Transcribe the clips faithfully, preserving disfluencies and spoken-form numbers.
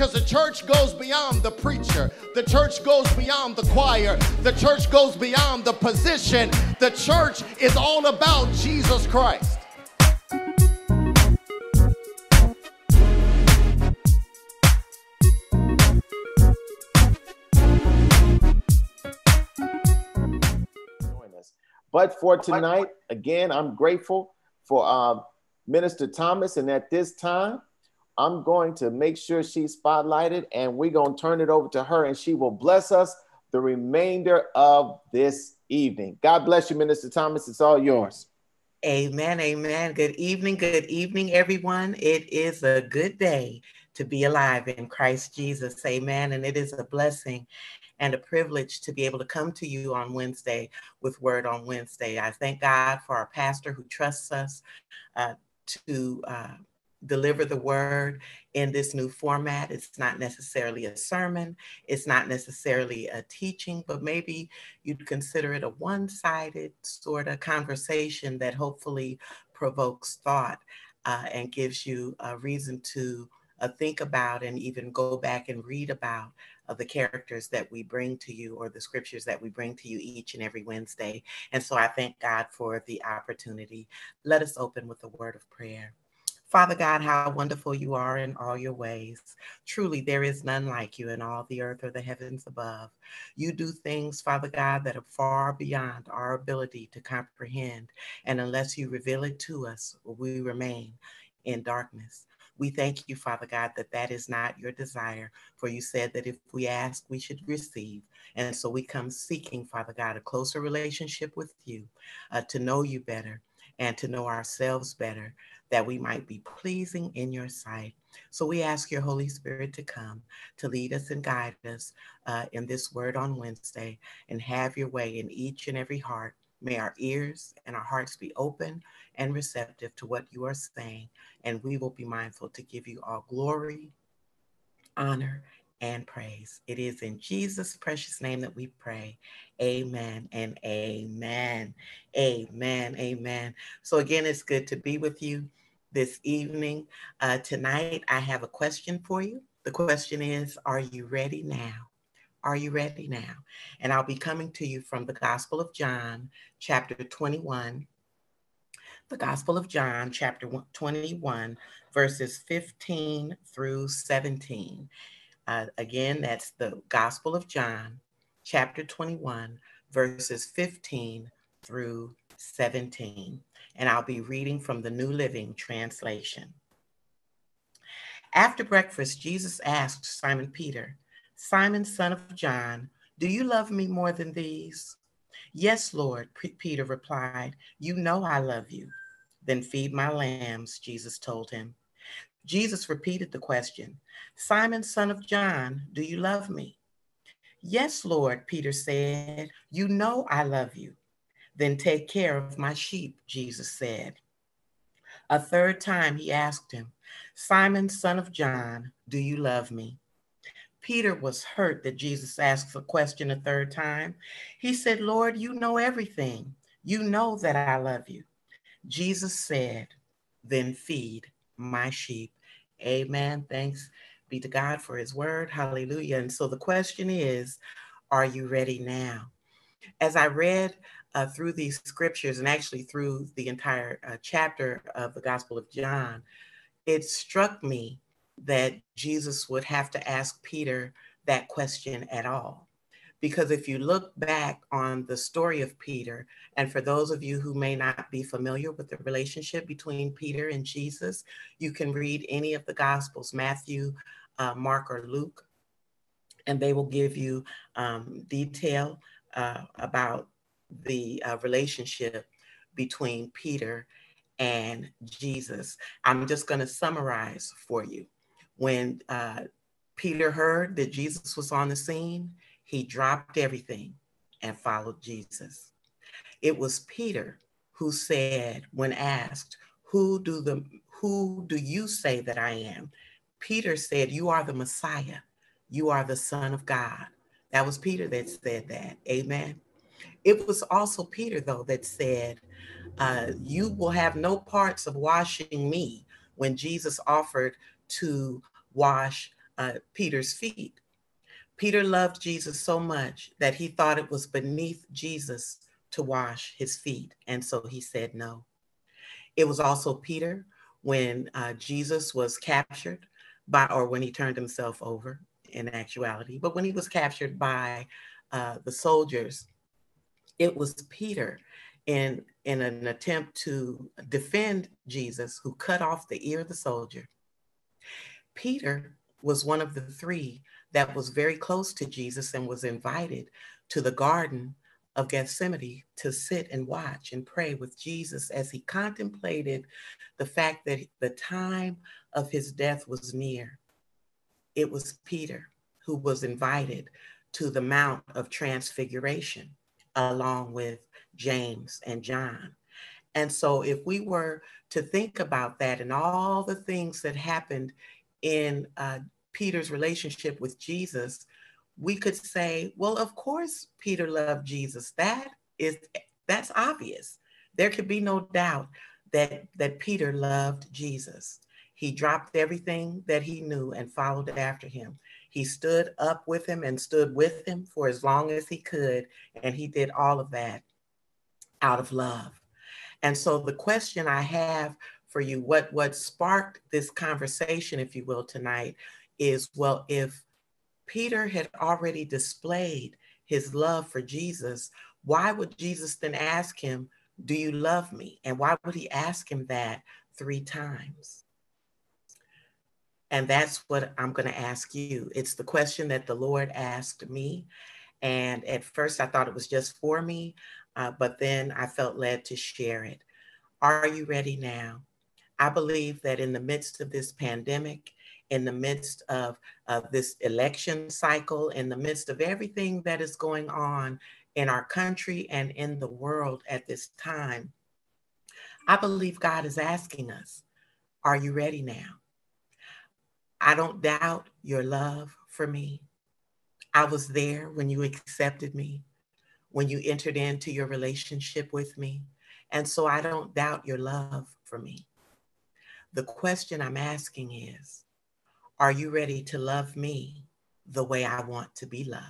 Because the church goes beyond the preacher. The church goes beyond the choir. The church goes beyond the position. The church is all about Jesus Christ. But for tonight, again, I'm grateful for uh, Minister Thomas. And at this time, I'm going to make sure she's spotlighted, and we're going to turn it over to her, and she will bless us the remainder of this evening. God bless you, Minister Thomas. It's all yours. Amen. Amen. Good evening. Good evening, everyone. It is a good day to be alive in Christ Jesus. Amen. And it is a blessing and a privilege to be able to come to you on Wednesday with Word on Wednesday. I thank God for our pastor who trusts us uh, to uh, deliver the word in this new format. It's not necessarily a sermon. It's not necessarily a teaching, but maybe you'd consider it a one-sided sort of conversation that hopefully provokes thought uh, and gives you a reason to uh, think about and even go back and read about of the characters that we bring to you, or the scriptures that we bring to you each and every Wednesday. And so I thank God for the opportunity. Let us open with a word of prayer. Father God, how wonderful you are in all your ways. Truly, there is none like you in all the earth or the heavens above. You do things, Father God, that are far beyond our ability to comprehend. And unless you reveal it to us, we remain in darkness. We thank you, Father God, that that is not your desire, for you said that if we ask, we should receive. And so we come seeking, Father God, a closer relationship with you, uh, to know you better and to know ourselves better, that we might be pleasing in your sight. So we ask your Holy Spirit to come, to lead us and guide us uh, in this Word on Wednesday, and have your way in each and every heart. May our ears and our hearts be open and receptive to what you are saying, and we will be mindful to give you all glory, honor, and praise. It is in Jesus' precious name that we pray. Amen and amen. Amen, amen. So again, it's good to be with you this evening. Uh, tonight, I have a question for you. The question is, are you ready now? Are you ready now? And I'll be coming to you from the Gospel of John, chapter twenty-one. The Gospel of John, chapter twenty-one, verses fifteen through seventeen. Uh, again, that's the Gospel of John, chapter twenty-one, verses fifteen through seventeen. And I'll be reading from the New Living Translation. After breakfast, Jesus asked Simon Peter, "Simon, son of John, do you love me more than these?" "Yes, Lord," Peter replied. "You know I love you." "Then feed my lambs," Jesus told him. Jesus repeated the question, "Simon, son of John, do you love me?" "Yes, Lord," Peter said. "You know I love you." "Then take care of my sheep," Jesus said. A third time he asked him, "Simon, son of John, do you love me?" Peter was hurt that Jesus asked the question a third time. He said, "Lord, you know everything. You know that I love you." Jesus said, "Then feed my sheep." Amen. Thanks be to God for his word. Hallelujah. And so the question is, are you ready now? As I read uh, through these scriptures, and actually through the entire uh, chapter of the Gospel of John, it struck me that Jesus would have to ask Peter that question at all. Because if you look back on the story of Peter, and for those of you who may not be familiar with the relationship between Peter and Jesus, you can read any of the Gospels, Matthew, uh, Mark, or Luke, and they will give you um, detail uh, about the uh, relationship between Peter and Jesus. I'm just going to summarize for you. When uh, Peter heard that Jesus was on the scene, he dropped everything and followed Jesus. It was Peter who said, when asked, who do, the, who do you say that I am? Peter said, "You are the Messiah. You are the Son of God." That was Peter that said that. Amen. It was also Peter, though, that said, uh, "You will have no parts of washing me," when Jesus offered to wash uh, Peter's feet. Peter loved Jesus so much that he thought it was beneath Jesus to wash his feet, and so he said no. It was also Peter when uh, Jesus was captured by, or when he turned himself over in actuality, but when he was captured by uh, the soldiers, it was Peter in, in an attempt to defend Jesus who cut off the ear of the soldier. Peter was one of the three that was very close to Jesus and was invited to the Garden of Gethsemane to sit and watch and pray with Jesus as he contemplated the fact that the time of his death was near. It was Peter who was invited to the Mount of Transfiguration along with James and John. And so if we were to think about that and all the things that happened in uh, Peter's relationship with Jesus, we could say, well, of course, Peter loved Jesus. That is, that's obvious. There could be no doubt that, that Peter loved Jesus. He dropped everything that he knew and followed after him. He stood up with him and stood with him for as long as he could. And he did all of that out of love. And so the question I have for you, what, what sparked this conversation, if you will, tonight, is, well, if Peter had already displayed his love for Jesus, why would Jesus then ask him, do you love me? And why would he ask him that three times? And that's what I'm going to ask you. It's the question that the Lord asked me. And at first I thought it was just for me, uh, but then I felt led to share it. Are you ready now? I believe that in the midst of this pandemic, in the midst of uh, this election cycle, in the midst of everything that is going on in our country and in the world at this time, I believe God is asking us, are you ready now? I don't doubt your love for me. I was there when you accepted me, when you entered into your relationship with me. And so I don't doubt your love for me. The question I'm asking is, are you ready to love me the way I want to be loved?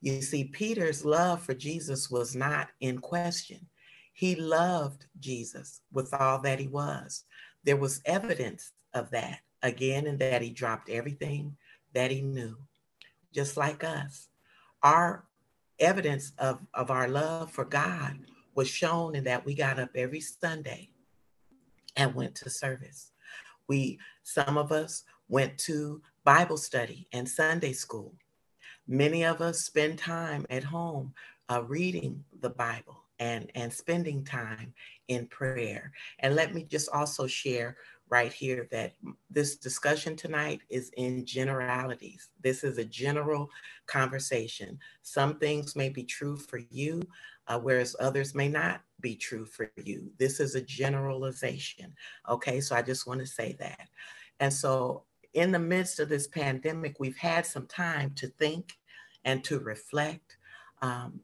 You see, Peter's love for Jesus was not in question. He loved Jesus with all that he was. There was evidence of that, again, in that he dropped everything that he knew, just like us. Our evidence of, of our love for God was shown in that we got up every Sunday and went to service. We, some of us, went to Bible study and Sunday school. Many of us spend time at home uh, reading the Bible and, and spending time in prayer. And let me just also share right here that this discussion tonight is in generalities. This is a general conversation. Some things may be true for you, uh, whereas others may not be true for you. This is a generalization, okay? So I just wanna say that. And so in the midst of this pandemic, we've had some time to think and to reflect, um,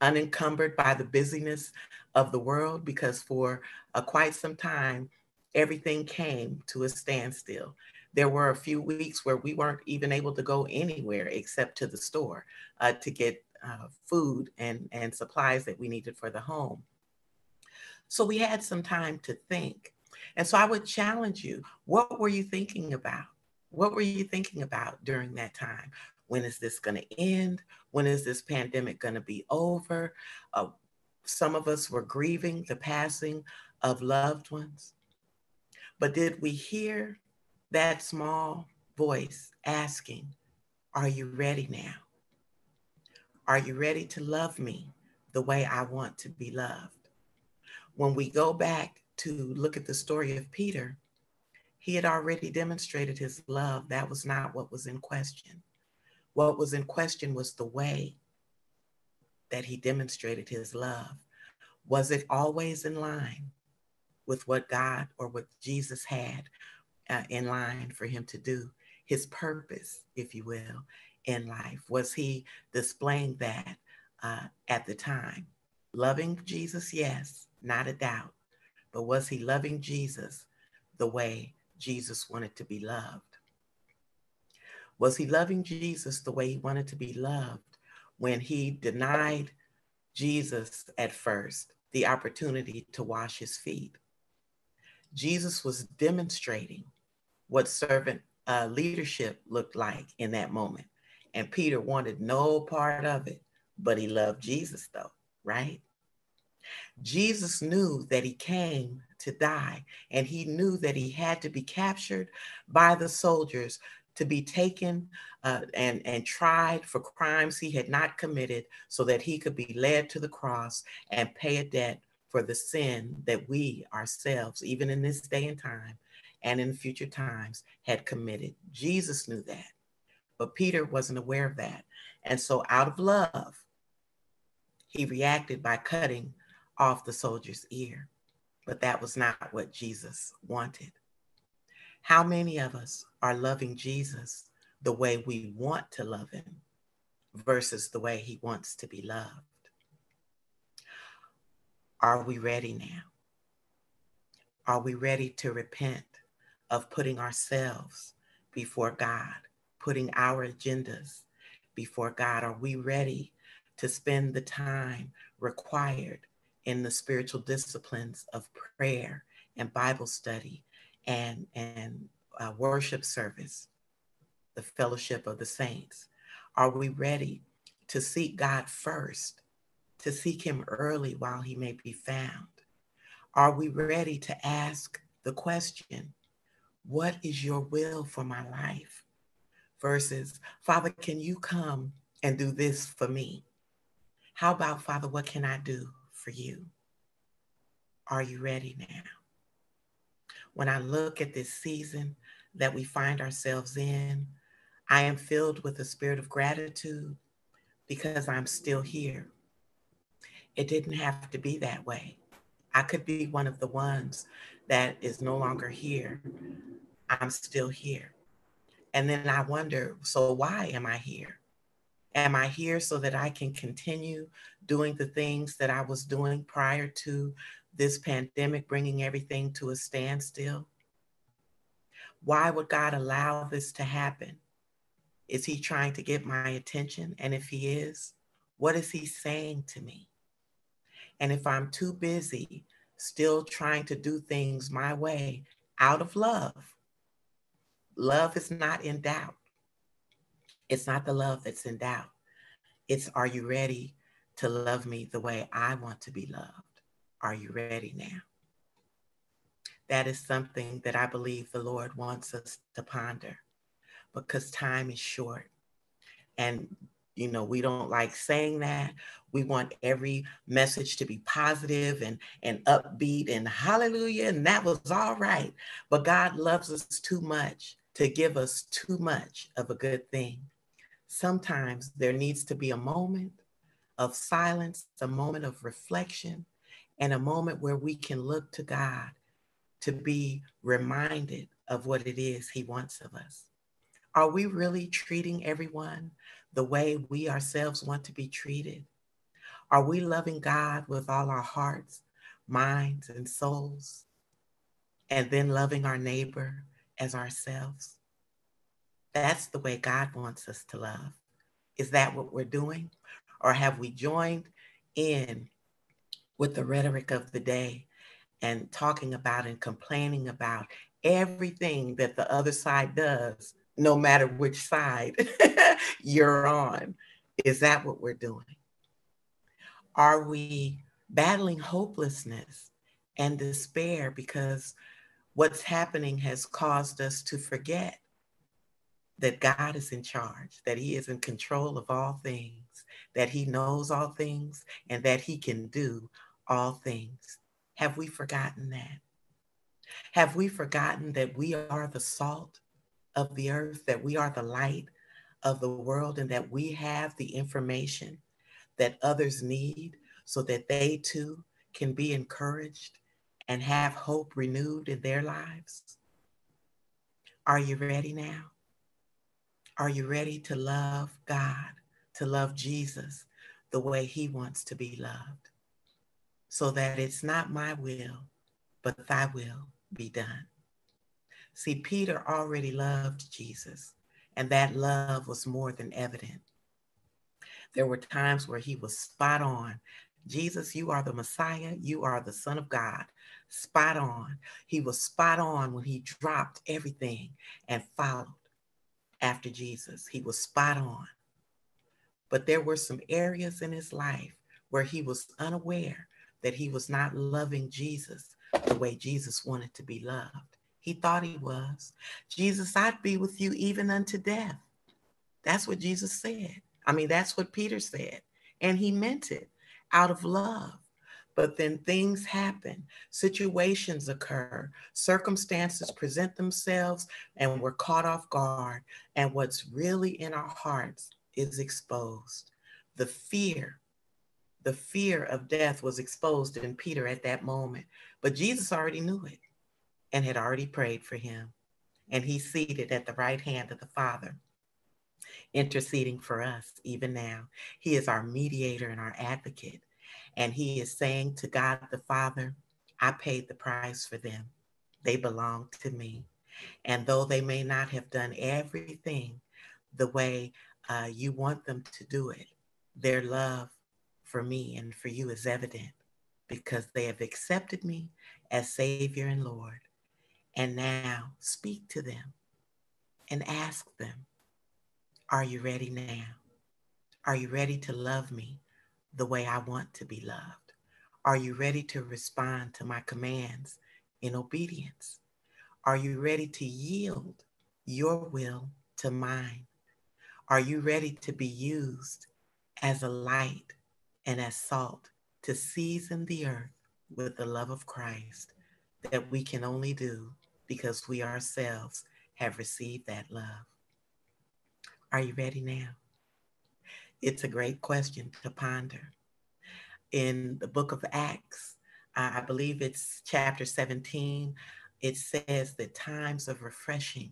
unencumbered by the busyness of the world, because for uh, quite some time, everything came to a standstill. There were a few weeks where we weren't even able to go anywhere except to the store uh, to get uh, food and, and supplies that we needed for the home. So we had some time to think. And so I would challenge you, what were you thinking about? What were you thinking about during that time? When is this going to end? When is this pandemic going to be over? Uh, some of us were grieving the passing of loved ones. But did we hear that small voice asking, are you ready now? Are you ready to love me the way I want to be loved? When we go back to look at the story of Peter, he had already demonstrated his love. That was not what was in question. What was in question was the way that he demonstrated his love. Was it always in line with what God or what Jesus had uh, in line for him to do? His purpose, if you will, in life. Was he displaying that uh, at the time? Loving Jesus, yes, not a doubt. But was he loving Jesus the way Jesus wanted to be loved? Was he loving Jesus the way he wanted to be loved when he denied Jesus at first the opportunity to wash his feet? Jesus was demonstrating what servant uh, leadership looked like in that moment. And Peter wanted no part of it, but he loved Jesus though, right? Jesus knew that he came to die, and he knew that he had to be captured by the soldiers to be taken uh, and, and tried for crimes he had not committed so that he could be led to the cross and pay a debt for the sin that we ourselves, even in this day and time and in future times, had committed. Jesus knew that, but Peter wasn't aware of that. And so out of love, he reacted by cutting off the soldier's ear, but that was not what Jesus wanted. How many of us are loving Jesus the way we want to love him versus the way he wants to be loved? Are we ready now? Are we ready to repent of putting ourselves before God, putting our agendas before God? Are we ready to spend the time required in the spiritual disciplines of prayer and Bible study and, and uh, worship service, the fellowship of the saints? Are we ready to seek God first, to seek him early while he may be found? Are we ready to ask the question, what is your will for my life? Versus, Father, can you come and do this for me? How about, Father, what can I do for you? Are you ready now? When I look at this season that we find ourselves in, I am filled with a spirit of gratitude because I'm still here. It didn't have to be that way. I could be one of the ones that is no longer here. I'm still here. And then I wonder, so why am I here? Am I here so that I can continue doing the things that I was doing prior to this pandemic, bringing everything to a standstill? Why would God allow this to happen? Is he trying to get my attention? And if he is, what is he saying to me? And if I'm too busy still trying to do things my way out of love, love is not in doubt. It's not the love that's in doubt. It's, are you ready to love me the way I want to be loved? Are you ready now? That is something that I believe the Lord wants us to ponder, because time is short. And, you know, we don't like saying that. We want every message to be positive and, and upbeat and hallelujah, and that was all right. But God loves us too much to give us too much of a good thing. Sometimes there needs to be a moment of silence, a moment of reflection, and a moment where we can look to God to be reminded of what it is he wants of us. Are we really treating everyone the way we ourselves want to be treated? Are we loving God with all our hearts, minds, and souls, and then loving our neighbor as ourselves? That's the way God wants us to love. Is that what we're doing? Or have we joined in with the rhetoric of the day and talking about and complaining about everything that the other side does, no matter which side you're on? Is that what we're doing? Are we battling hopelessness and despair because what's happening has caused us to forget that God is in charge, that he is in control of all things, that he knows all things, and that he can do all things? Have we forgotten that? Have we forgotten that we are the salt of the earth, that we are the light of the world, and that we have the information that others need so that they too can be encouraged and have hope renewed in their lives? Are you ready now? Are you ready to love God, to love Jesus the way he wants to be loved? So that it's not my will, but thy will be done. See, Peter already loved Jesus, and that love was more than evident. There were times where he was spot on. Jesus, you are the Messiah. You are the Son of God. Spot on. He was spot on when he dropped everything and followed after Jesus. He was spot on. But there were some areas in his life where he was unaware that he was not loving Jesus the way Jesus wanted to be loved. He thought he was. Jesus, I'd be with you even unto death. That's what Jesus said. I mean, that's what Peter said. And he meant it out of love. But then things happen, situations occur, circumstances present themselves, and we're caught off guard. And what's really in our hearts is exposed. The fear, the fear of death was exposed in Peter at that moment. But Jesus already knew it and had already prayed for him. And he's seated at the right hand of the Father, interceding for us even now. He is our mediator and our advocate. And he is saying to God the Father, I paid the price for them. They belong to me. And though they may not have done everything the way uh, you want them to do it, their love for me and for you is evident because they have accepted me as Savior and Lord. And now speak to them and ask them, are you ready now? Are you ready to love me the way I want to be loved? Are you ready to respond to my commands in obedience? Are you ready to yield your will to mine? Are you ready to be used as a light and as salt to season the earth with the love of Christ that we can only do because we ourselves have received that love? Are you ready now? It's a great question to ponder. In the book of Acts, uh, I believe it's chapter seventeen, it says that times of refreshing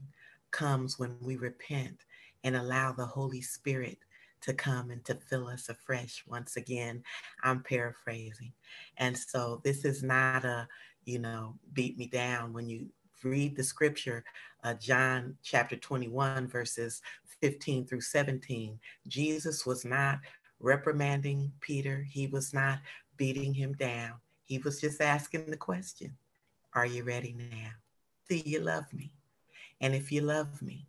comes when we repent and allow the Holy Spirit to come and to fill us afresh. Once again, I'm paraphrasing. And so this is not a, you know, beat me down. When you read the scripture, uh, John chapter twenty-one, verses fifteen through seventeen, Jesus was not reprimanding Peter. He was not beating him down. He was just asking the question, are you ready now? Do you love me? And if you love me,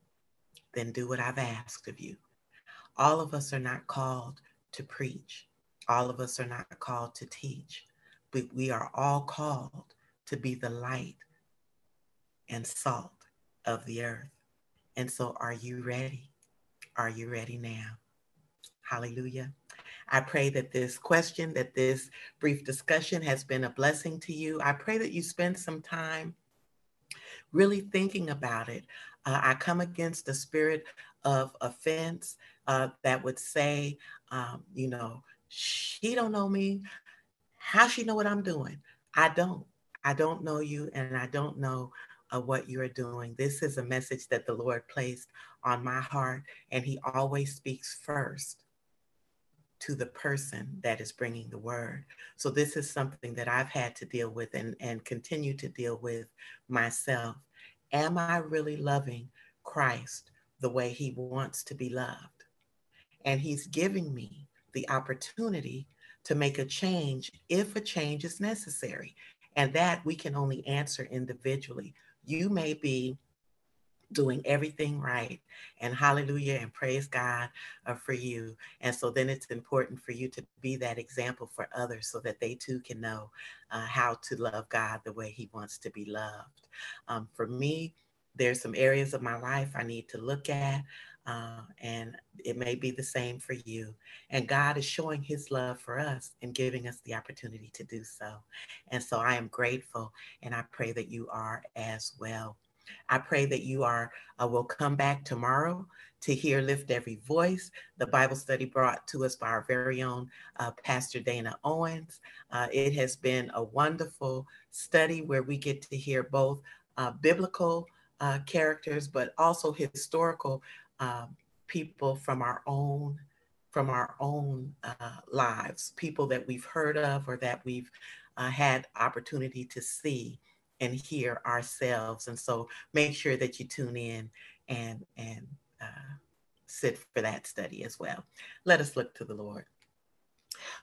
then do what I've asked of you. All of us are not called to preach. All of us are not called to teach, but we are all called to be the light and salt of the earth. And so are you ready? Are you ready now? Hallelujah. I pray that this question, that this brief discussion has been a blessing to you. I pray that you spend some time really thinking about it. Uh, I come against the spirit of offense uh, that would say, um, you know, she don't know me. How she know what I'm doing? I don't. I don't know you and I don't know of what you are doing. This is a message that the Lord placed on my heart, and he always speaks first to the person that is bringing the word. So this is something that I've had to deal with and, and continue to deal with myself. Am I really loving Christ the way he wants to be loved? And he's giving me the opportunity to make a change if a change is necessary. And that we can only answer individually. You may be doing everything right, and hallelujah and praise God uh, for you. And so then it's important for you to be that example for others so that they too can know uh, how to love God the way he wants to be loved. Um, for me, there's some areas of my life I need to look at, uh, and it may be the same for you. And God is showing his love for us and giving us the opportunity to do so. And so I am grateful, and I pray that you are as well. I pray that you are uh, will come back tomorrow to hear Lift Every Voice, the Bible study brought to us by our very own uh, Pastor Dana Owens. Uh, it has been a wonderful study where we get to hear both uh, biblical uh, characters, but also historical uh, people from our own from our own uh, lives, people that we've heard of or that we've uh, had opportunity to see and hear ourselves. And so make sure that you tune in and, and uh, sit for that study as well. Let us look to the Lord.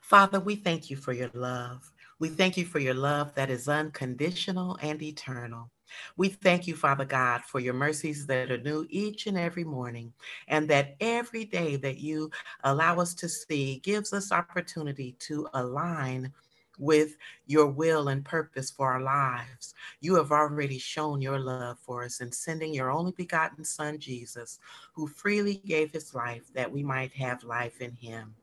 Father, we thank you for your love. We thank you for your love that is unconditional and eternal. We thank you, Father God, for your mercies that are new each and every morning, and that every day that you allow us to see gives us opportunity to align with your will and purpose for our lives. You have already shown your love for us in sending your only begotten Son, Jesus, who freely gave his life that we might have life in him.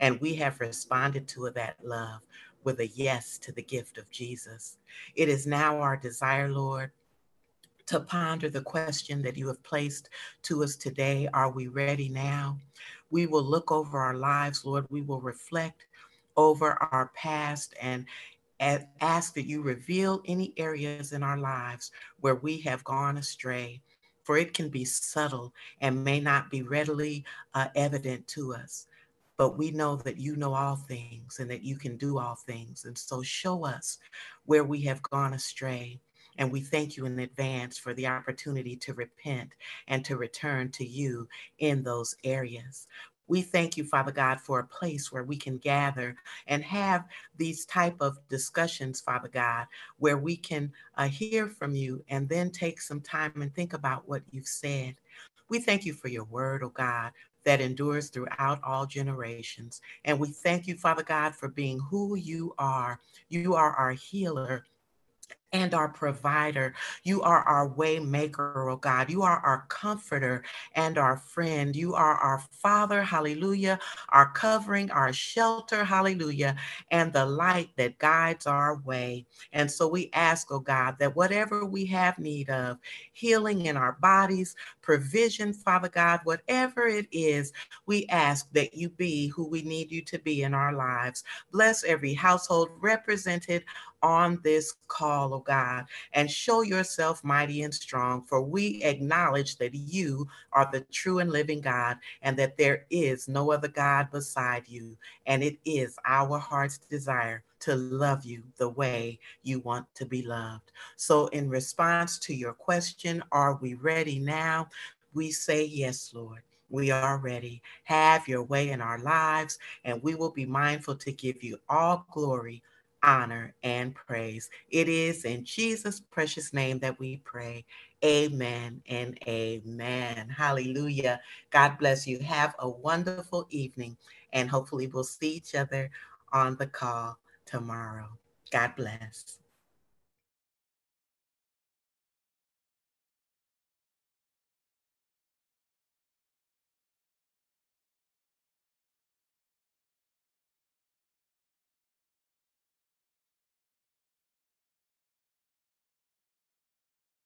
And we have responded to that love with a yes to the gift of Jesus. It is now our desire, Lord, to ponder the question that you have placed to us today. Are we ready now? We will look over our lives, Lord. We will reflect over our past and ask that you reveal any areas in our lives where we have gone astray, for it can be subtle and may not be readily uh, evident to us. But we know that you know all things and that you can do all things. And so show us where we have gone astray. And we thank you in advance for the opportunity to repent and to return to you in those areas. We thank you, Father God, for a place where we can gather and have these type of discussions, Father God, where we can uh, hear from you and then take some time and think about what you've said. We thank you for your word, oh God, that endures throughout all generations. And we thank you, Father God, for being who you are. You are our healer and our provider. You are our way maker, oh God. You are our comforter and our friend. You are our Father, hallelujah, our covering, our shelter, hallelujah, and the light that guides our way. And so we ask, oh God, that whatever we have need of, healing in our bodies, provision, Father God, whatever it is, we ask that you be who we need you to be in our lives. Bless every household represented on this call, oh God, and show yourself mighty and strong, for we acknowledge that you are the true and living God, and that there is no other God beside you. And it is our heart's desire to love you the way you want to be loved. So in response to your question, are we ready now? We say, yes, Lord. We are ready. Have your way in our lives, and we will be mindful to give you all glory, honor, and praise. It is in Jesus' precious name that we pray. Amen and amen. Hallelujah. God bless you. Have a wonderful evening, and hopefully we'll see each other on the call tomorrow. God bless.